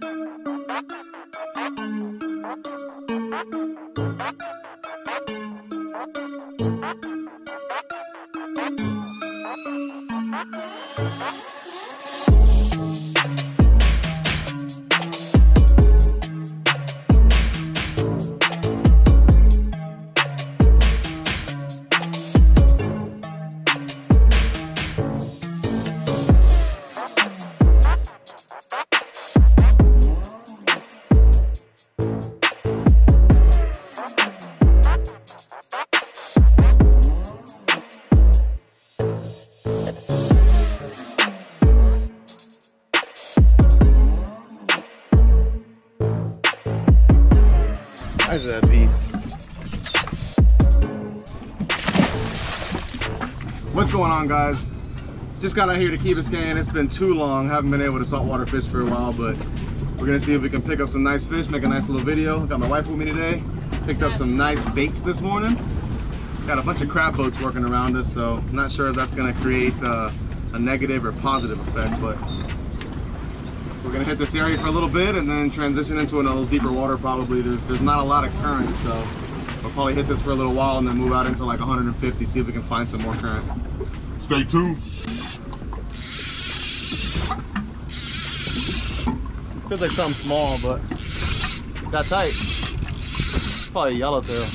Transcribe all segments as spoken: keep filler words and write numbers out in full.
That's a beast. What's going on, guys? Just got out here to Key Biscayne. It's been too long. Haven't been able to saltwater fish for a while, but we're gonna see if we can pick up some nice fish, make a nice little video. Got my wife with me today. Picked up some nice baits this morning. Got a bunch of crab boats working around us, so I'm not sure if that's gonna create uh, a negative or positive effect, but we're gonna hit this area for a little bit and then transition into a little deeper water probably. There's there's not a lot of current, so we'll probably hit this for a little while and then move out into like one hundred fifty, see if we can find some more current. Stay tuned. Feels like something small, but got tight. Probably yellowtail. I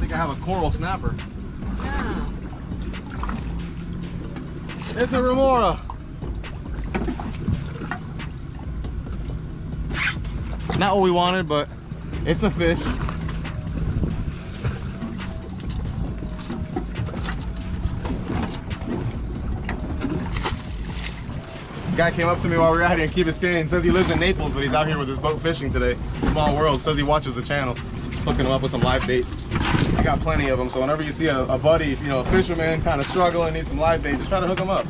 think I have a coral snapper. Yeah. It's a remora. Not what we wanted, but it's a fish. Guy came up to me while we were out here in Key Biscayne. Says he lives in Naples, but he's out here with his boat fishing today. Small world. Says he watches the channel. Hooking him up with some live baits. I got plenty of them, so whenever you see a, a buddy, you know, a fisherman kind of struggling, needs some live bait, just try to hook them up.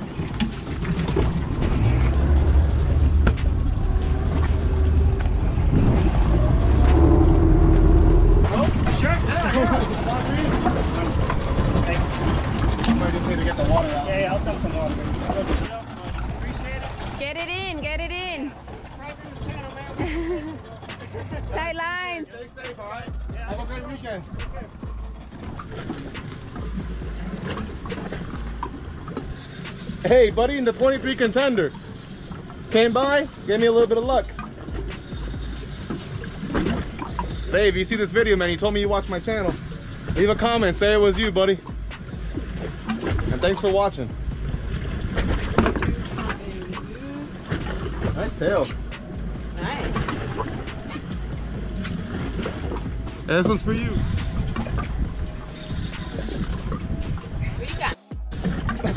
Oh, sure. Yeah, yeah. Thank you. I just need to get the water out. Yeah, yeah, I'll dump some water. Appreciate it. Get it in, get it in. Right in the channel, man. Tight lines. Stay safe, all right? Yeah. Have a good weekend. Okay. Hey, buddy, in the twenty-three contender. Came by, gave me a little bit of luck. Dave, you see this video, man. You told me you watched my channel. Leave a comment, say it was you, buddy. And thanks for watching. Nice tail. Nice. And this one's for you.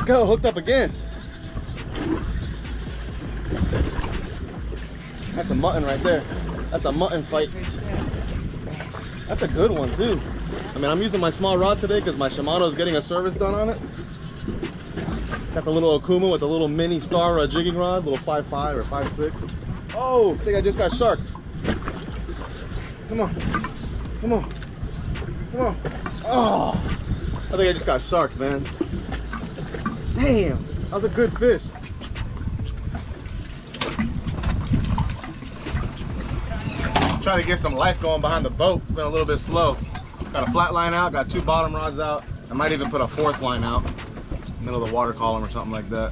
Go, hooked up again. That's a mutton right there. That's a mutton fight. That's a good one too. I mean, I'm using my small rod today because my Shimano is getting a service done on it. Got the little Okuma with a little mini star uh, jigging rod, little five five or five six. Oh, I think I just got sharked. Come on, come on, come on. Oh, I think I just got sharked, man. Damn, that was a good fish. Trying to get some life going behind the boat. It's been a little bit slow. Got a flat line out, got two bottom rods out. I might even put a fourth line out. Middle of the water column or something like that.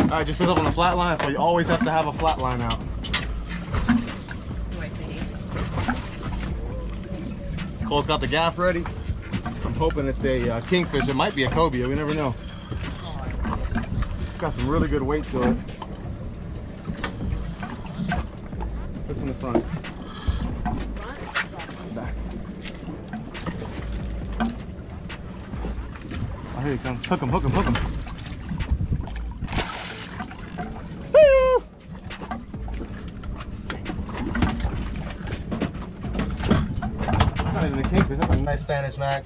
Alright, just sit up on the flat line, so you always have to have a flat line out. Cole's got the gaff ready. I'm hoping it's a uh, kingfish. It might be a cobia, we never know. It's got some really good weight to it. What's in the front? Back. Oh, here he comes. Hook him, hook him, hook him. to the King Fish. That's a nice Spanish mac.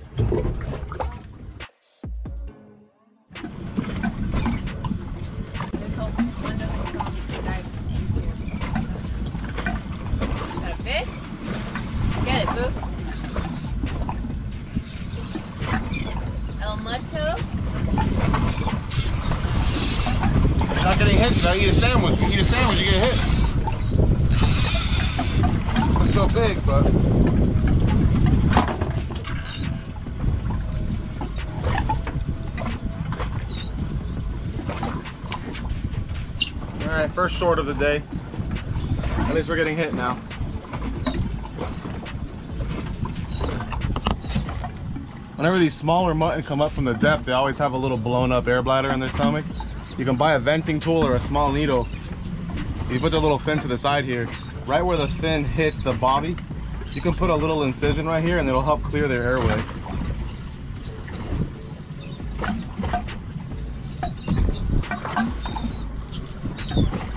I eat a sandwich. You eat a sandwich, you get hit. It's so big, but all right, first short of the day. At least we're getting hit now. Whenever these smaller mutton come up from the depth, they always have a little blown up air bladder in their stomach. You can buy a venting tool or a small needle. You put the little fin to the side here, right where the fin hits the body, you can put a little incision right here and it'll help clear their airway.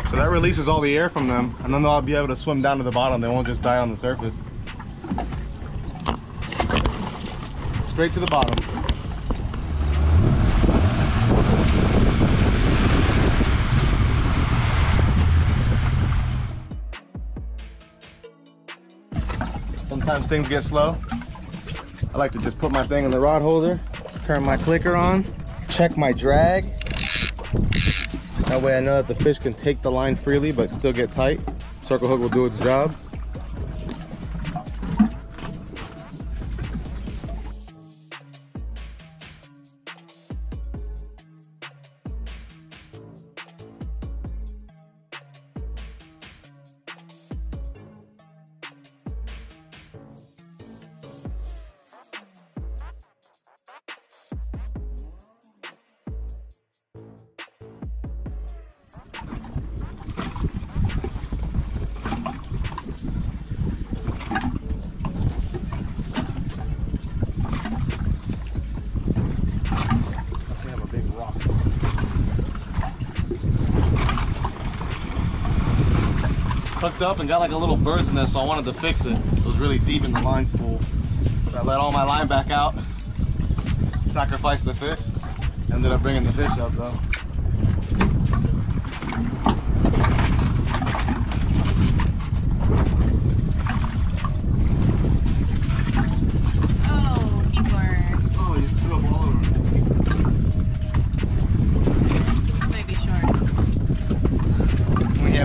So that releases all the air from them, and then they'll be able to swim down to the bottom. They won't just die on the surface. Straight to the bottom. Sometimes things get slow. I like to just put my thing in the rod holder, turn my clicker on, check my drag. That way I know that the fish can take the line freely but still get tight. Circle hook will do its job. Hooked up and got like a little bird's nest, so I wanted to fix it. It was really deep in the line spool. So I let all my line back out, sacrificed the fish, ended up bringing the fish up though.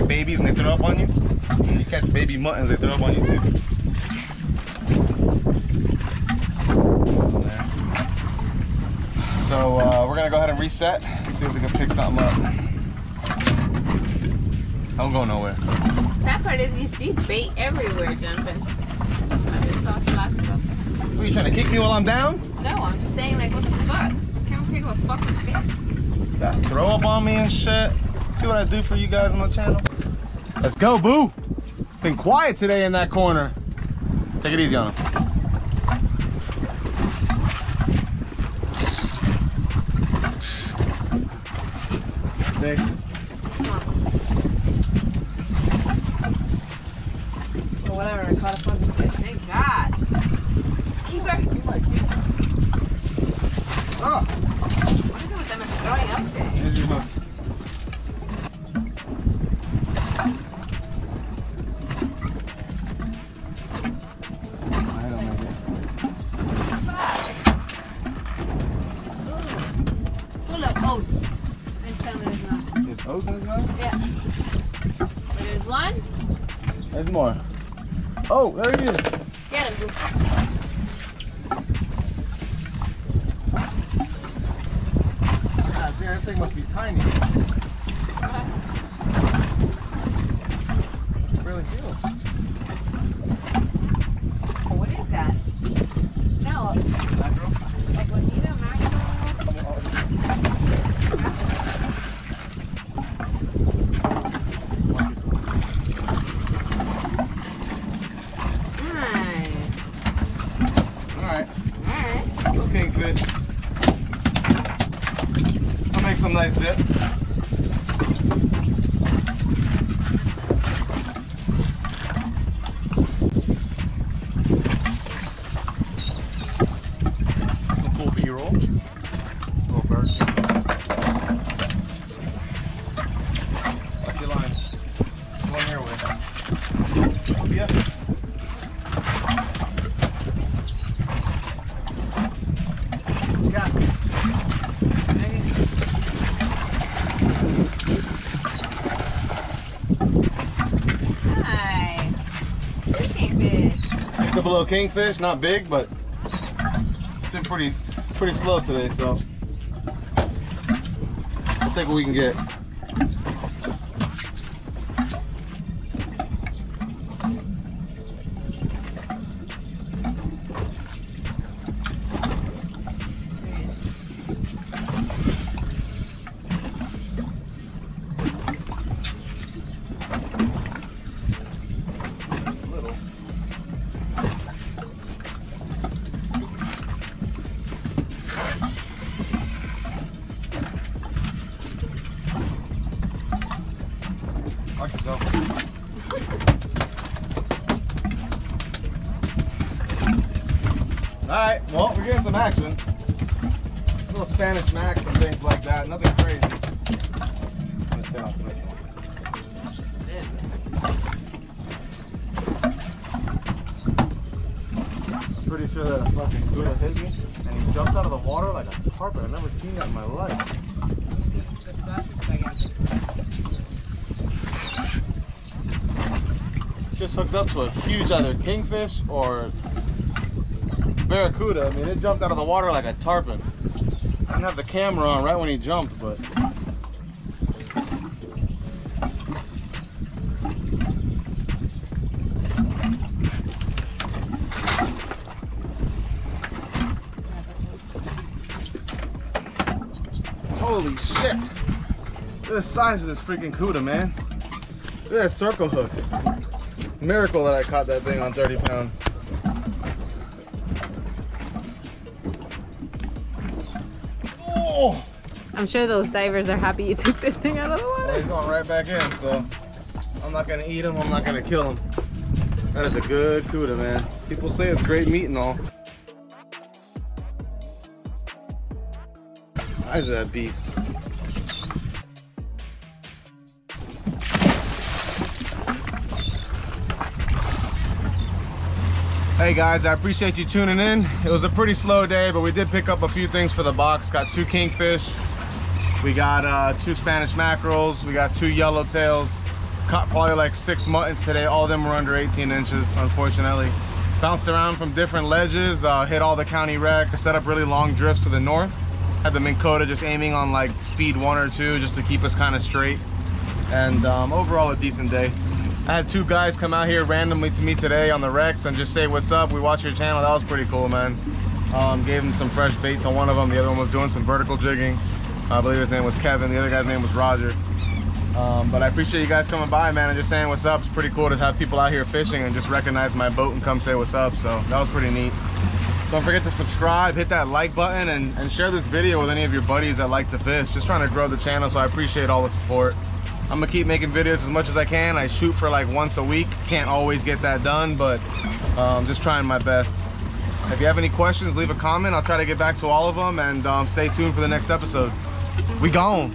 Babies and they throw up on you. When you catch baby muttons, they throw up on you too. So uh, we're gonna go ahead and reset, see if we can pick something up. Don't go nowhere. That part is you see bait everywhere jumping. I just saw splashes up there. What, are you trying to kick me while I'm down? No, I'm just saying like what the fuck? Just can't pick up a fucking fish. That throw up on me and shit. See what I do for you guys on the channel. Let's go, boo. Been quiet today in that corner. Take it easy on him. Hey. Well, whatever, I caught a fucking fish. Thank God. Keep her. Oh. What is it with them throwing up today? Here's your hook. More. Oh, there he is. Get him. God, that thing must be tiny. It's really huge. Oh, what is that? No. Mackerel? Like what you know, mackerel? Nice dip. Nice. There's kingfish. A couple little kingfish, not big, but it's been pretty, pretty slow today, so we'll take what we can get. Alright, well, we're getting some action. A little Spanish mackerel and things like that, nothing crazy. I'm gonna stay off the next one. I'm pretty sure that a fucking Buddha hit me and he jumped out of the water like a tarpon. I've never seen that in my life. Just hooked up to a huge either kingfish or barracuda. I mean, it jumped out of the water like a tarpon. I didn't have the camera on right when he jumped, but holy shit! Look at the size of this freaking cuda, man. Look at that circle hook. Miracle that I caught that thing on thirty pound. Oh! I'm sure those divers are happy you took this thing out of the water. Well, he's going right back in, so I'm not gonna eat him, I'm not gonna kill him. That is a good cuda, man. People say it's great meat and all. The size of that beast. Hey guys, I appreciate you tuning in. It was a pretty slow day, but we did pick up a few things for the box. Got two kingfish, we got uh, two Spanish mackerels, we got two yellowtails. Caught probably like six muttons today. All of them were under eighteen inches, unfortunately. Bounced around from different ledges, uh, hit all the county wreck, set up really long drifts to the north. Had the Minn Kota just aiming on like speed one or two just to keep us kind of straight. And um, overall a decent day. I had two guys come out here randomly to me today on the wrecks and just say, what's up, we watch your channel. That was pretty cool, man. Um, gave him some fresh baits on one of them. The other one was doing some vertical jigging. I believe his name was Kevin. The other guy's name was Roger. Um, but I appreciate you guys coming by, man, and just saying what's up. It's pretty cool to have people out here fishing and just recognize my boat and come say what's up. So that was pretty neat. Don't forget to subscribe, hit that like button, and, and share this video with any of your buddies that like to fish. Just trying to grow the channel, so I appreciate all the support. I'm gonna keep making videos as much as I can. I shoot for like once a week. Can't always get that done, but um, just trying my best. If you have any questions, leave a comment. I'll try to get back to all of them, and um, stay tuned for the next episode. We gone.